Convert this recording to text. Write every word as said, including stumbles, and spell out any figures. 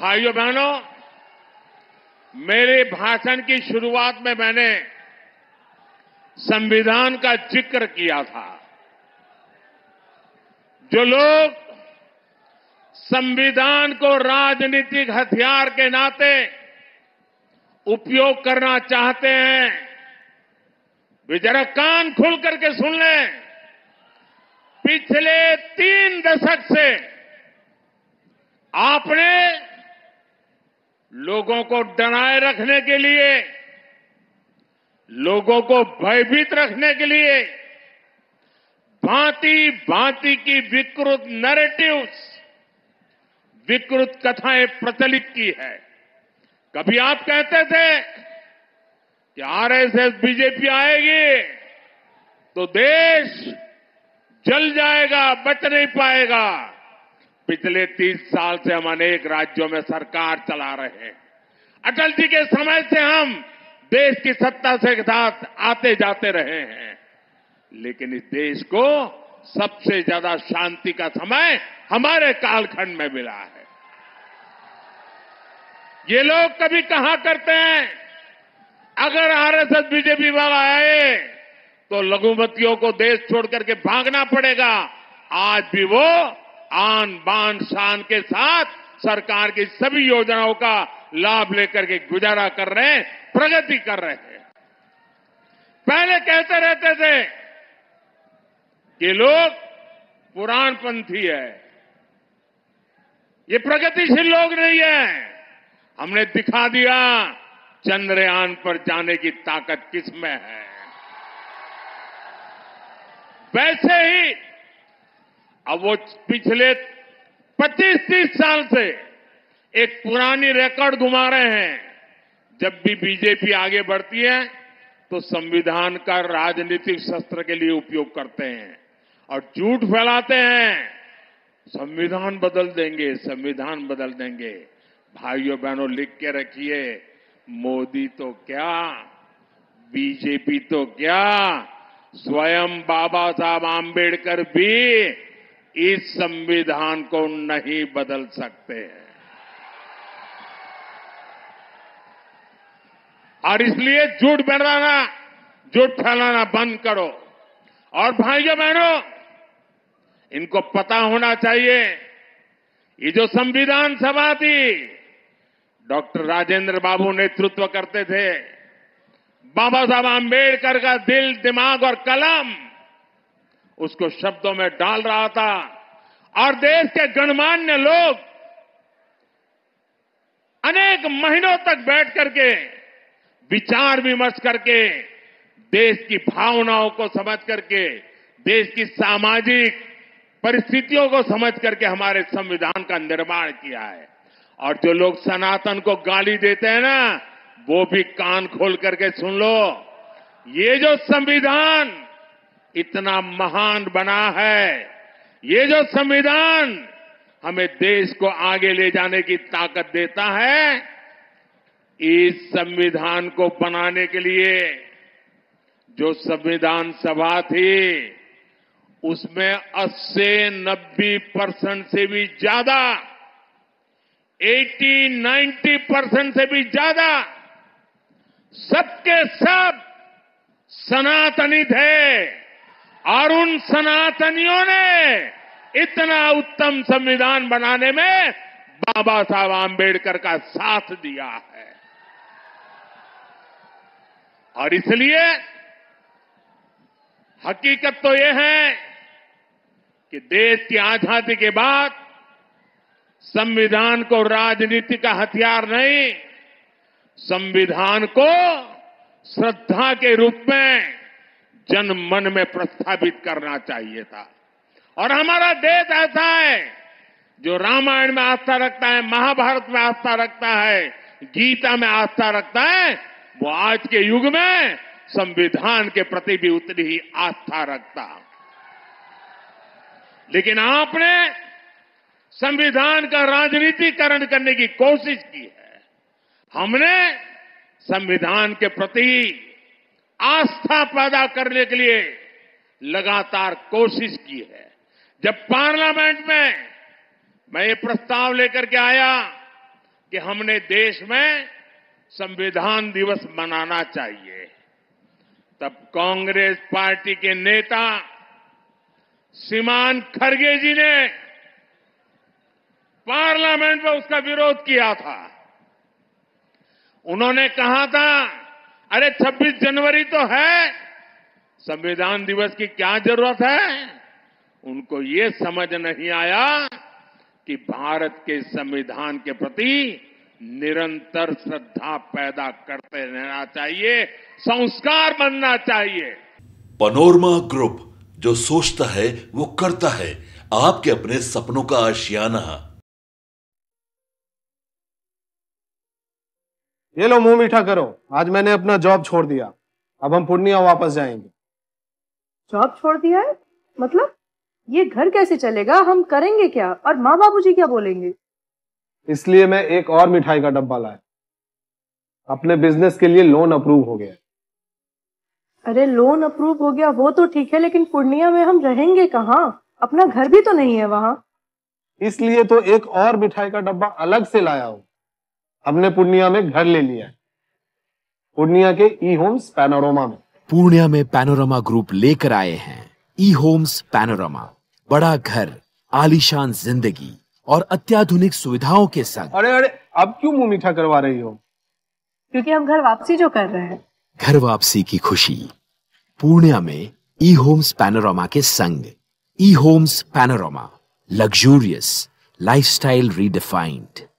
भाइयों बहनों, मेरे भाषण की शुरुआत में मैंने संविधान का जिक्र किया था। जो लोग संविधान को राजनीतिक हथियार के नाते उपयोग करना चाहते हैं, वे जरा कान खुल करके सुन लें। पिछले तीन दशक से आपने लोगों को डराए रखने के लिए, लोगों को भयभीत रखने के लिए भांति भांति की विकृत नैरेटिव्स, विकृत कथाएं प्रचलित की है। कभी आप कहते थे कि आर एस एस बीजेपी आएगी तो देश जल जाएगा, बच नहीं पाएगा। पिछले तीस साल से हम अनेक राज्यों में सरकार चला रहे हैं। अटल जी के समय से हम देश की सत्ता से साथ आते जाते रहे हैं, लेकिन इस देश को सबसे ज्यादा शांति का समय हमारे कालखंड में मिला है। ये लोग कभी कहा करते हैं अगर आर एस एस बीजेपी वाला आए तो लघुमतियों को देश छोड़ करके भागना पड़ेगा। आज भी वो आन बान शान के साथ सरकार की सभी योजनाओं का लाभ लेकर के गुजारा कर रहे हैं, प्रगति कर रहे हैं। पहले कहते रहते थे ये लोग पुराणपंथी है, ये प्रगतिशील लोग नहीं है। हमने दिखा दिया चंद्रयान पर जाने की ताकत किसमें है। वैसे ही अब वो पिछले पच्चीस तीस साल से एक पुरानी रिकॉर्ड घुमा रहे हैं। जब भी बीजेपी आगे बढ़ती है तो संविधान का राजनीतिक शस्त्र के लिए उपयोग करते हैं और झूठ फैलाते हैं, संविधान बदल देंगे, संविधान बदल देंगे। भाइयों बहनों, लिख के रखिए, मोदी तो क्या, बीजेपी तो क्या, स्वयं बाबा साहब आंबेडकर भी इस संविधान को नहीं बदल सकते हैं। और इसलिए झूठ बनाना, झूठ फैलाना बंद करो। और भाइयों बहनों, इनको पता होना चाहिए, ये जो संविधान सभा थी, डॉक्टर राजेंद्र बाबू नेतृत्व करते थे। बाबा साहब आंबेडकर का दिल, दिमाग और कलम उसको शब्दों में डाल रहा था और देश के गणमान्य लोग अनेक महीनों तक बैठ करके विचार विमर्श करके देश की भावनाओं को समझ करके, देश की सामाजिक परिस्थितियों को समझ करके हमारे संविधान का निर्माण किया है। और जो लोग सनातन को गाली देते हैं ना, वो भी कान खोल करके सुन लो। ये जो संविधान इतना महान बना है, ये जो संविधान हमें देश को आगे ले जाने की ताकत देता है, इस संविधान को बनाने के लिए जो संविधान सभा थी उसमें अस्सी नब्बे परसेंट से भी ज्यादा, अस्सी नब्बे परसेंट से भी ज्यादा सबके सब सनातनी थे। और उन सनातनियों ने इतना उत्तम संविधान बनाने में बाबा साहब आंबेडकर का साथ दिया है। और इसलिए हकीकत तो ये है कि देश की आजादी के बाद संविधान को राजनीति का हथियार नहीं, संविधान को श्रद्धा के रूप में जन मन में प्रस्थापित करना चाहिए था। और हमारा देश ऐसा है जो रामायण में आस्था रखता है, महाभारत में आस्था रखता है, गीता में आस्था रखता है, वो आज के युग में संविधान के प्रति भी उतनी ही आस्था रखता। लेकिन आपने संविधान का राजनीतिकरण करने की कोशिश की है। हमने संविधान के प्रति आस्था पैदा करने के लिए लगातार कोशिश की है। जब पार्लियामेंट में मैं ये प्रस्ताव लेकर के आया कि हमने देश में संविधान दिवस मनाना चाहिए। तब कांग्रेस पार्टी के नेता श्रीमान खरगे जी ने पार्लियामेंट में उसका विरोध किया था। उन्होंने कहा था, अरे छब्बीस जनवरी तो है, संविधान दिवस की क्या जरूरत है। उनको ये समझ नहीं आया कि भारत के संविधान के प्रति निरंतर श्रद्धा पैदा करते रहना चाहिए, संस्कार बनना चाहिए। पैनोरमा ग्रुप, जो सोचता है वो करता है, आपके अपने सपनों का आशियाना। ये लो मुंह मीठा करो, आज मैंने अपना जॉब छोड़ दिया, अब हम पूर्णिया वापस जाएंगे। जॉब छोड़ दिया है मतलब? ये घर कैसे चलेगा, हम करेंगे क्या और माँ बाबूजी क्या बोलेंगे? इसलिए मैं एक और मिठाई का डब्बा लाया, अपने बिजनेस के लिए लोन अप्रूव हो गया। अरे लोन अप्रूव हो गया वो तो ठीक है, लेकिन पूर्णिया में हम रहेंगे कहाँ, अपना घर भी तो नहीं है वहाँ। इसलिए तो एक और मिठाई का डब्बा अलग से लाया हूँ, हमने पूर्णिया में घर ले लिया है, पूर्णिया के ई होम्स पैनोरमा में। पूर्णिया में पैनोरमा ग्रुप लेकर आए हैं ई होम्स पैनोरमा, बड़ा घर, आलीशान जिंदगी और अत्याधुनिक सुविधाओं के संग। अरे अरे अब क्यों मुंह मीठा करवा रही हो? क्योंकि हम घर वापसी जो कर रहे हैं। घर वापसी की खुशी पूर्णिया में ई होम्स पैनोरमा के संग। E Holmes panorama, luxurious lifestyle redefined.